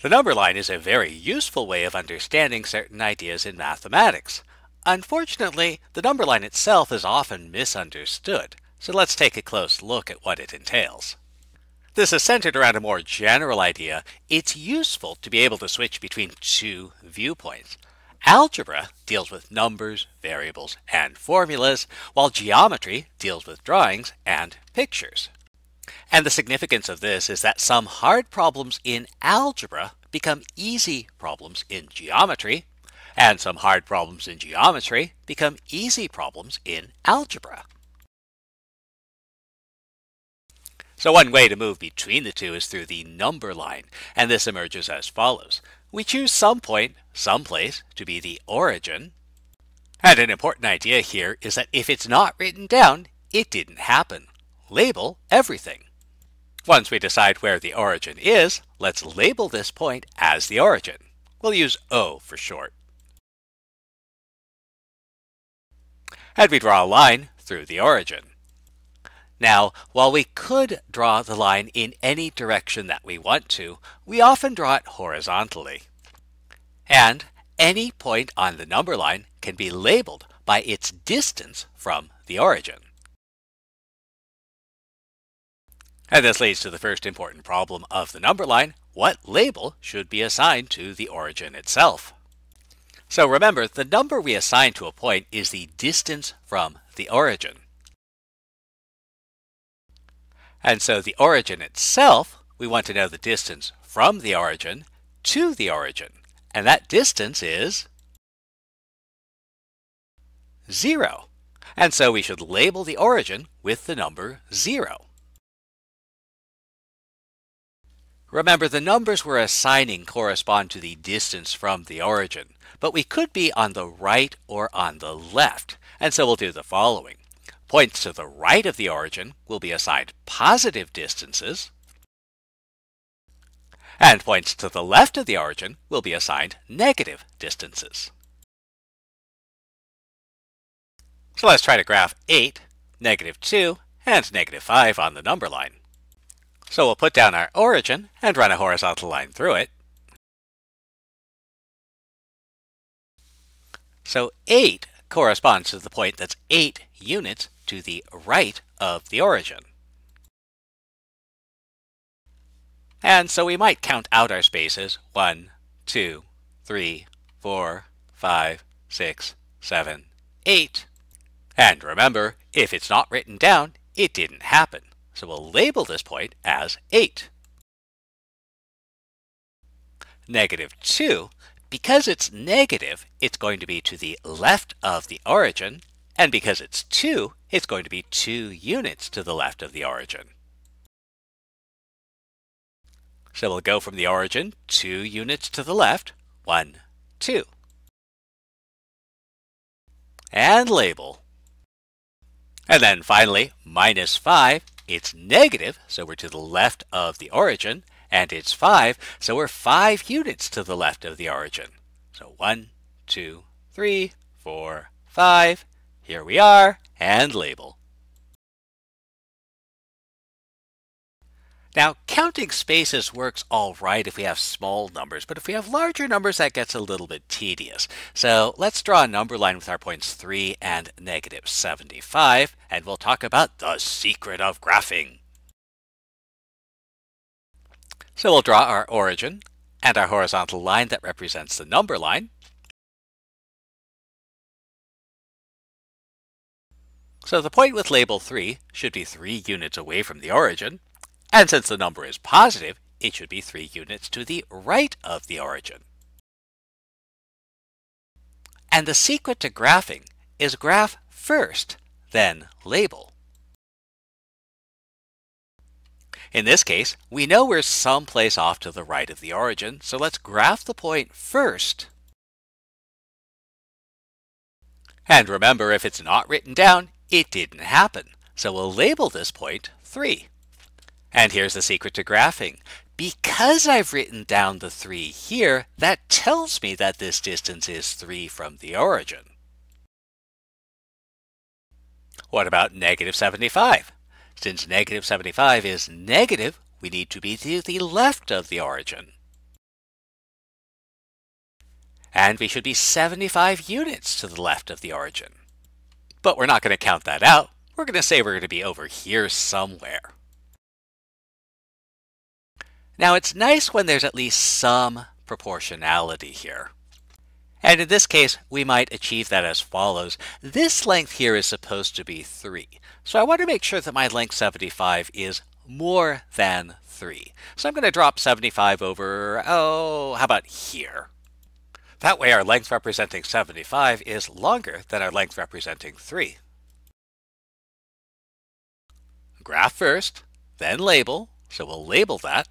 The number line is a very useful way of understanding certain ideas in mathematics. Unfortunately, the number line itself is often misunderstood, so let's take a close look at what it entails. This is centered around a more general idea. It's useful to be able to switch between two viewpoints. Algebra deals with numbers, variables, and formulas, while geometry deals with drawings and pictures. And the significance of this is that some hard problems in algebra become easy problems in geometry, and some hard problems in geometry become easy problems in algebra. So one way to move between the two is through the number line, and this emerges as follows. We choose some point, someplace, to be the origin. And an important idea here is that if it's not written down, it didn't happen. Label everything. Once we decide where the origin is, let's label this point as the origin. We'll use O for short. And we draw a line through the origin. Now, while we could draw the line in any direction that we want to, we often draw it horizontally. And any point on the number line can be labeled by its distance from the origin. And this leads to the first important problem of the number line. What label should be assigned to the origin itself? So remember, the number we assign to a point is the distance from the origin. And so the origin itself, we want to know the distance from the origin to the origin. And that distance is 0. And so we should label the origin with the number 0. Remember, the numbers we're assigning correspond to the distance from the origin, but we could be on the right or on the left, and so we'll do the following. Points to the right of the origin will be assigned positive distances, and points to the left of the origin will be assigned negative distances. So let's try to graph 8, negative 2, and negative 5 on the number line. So we'll put down our origin and run a horizontal line through it. So 8 corresponds to the point that's 8 units to the right of the origin. And so we might count out our spaces 1, 2, 3, 4, 5, 6, 7, 8. And remember, if it's not written down, it didn't happen. So we'll label this point as 8. Negative 2, because it's negative, it's going to be to the left of the origin, and because it's 2, it's going to be 2 units to the left of the origin. So we'll go from the origin 2 units to the left, 1, 2. And label. And then finally, minus 5. It's negative, so we're to the left of the origin, and it's 5, so we're 5 units to the left of the origin. So 1, 2, 3, 4, 5, here we are, and label. Now, counting spaces works all right if we have small numbers, but if we have larger numbers, that gets a little bit tedious. So let's draw a number line with our points 3 and negative 75, and we'll talk about the secret of graphing. So we'll draw our origin and our horizontal line that represents the number line. So the point with label 3 should be 3 units away from the origin. And since the number is positive, it should be 3 units to the right of the origin. And the secret to graphing is graph first, then label. In this case, we know we're someplace off to the right of the origin, so let's graph the point first. And remember, if it's not written down, it didn't happen. So we'll label this point 3. And here's the secret to graphing. Because I've written down the 3 here, that tells me that this distance is 3 from the origin. What about negative 75? Since negative 75 is negative, we need to be to the left of the origin. and we should be 75 units to the left of the origin. But we're not going to count that out. We're going to say we're going to be over here somewhere. Now it's nice when there's at least some proportionality here. And in this case, we might achieve that as follows. This length here is supposed to be 3. So I want to make sure that my length 75 is more than 3. So I'm going to drop 75 over, how about here? That way our length representing 75 is longer than our length representing 3. Graph first, then label. So we'll label that.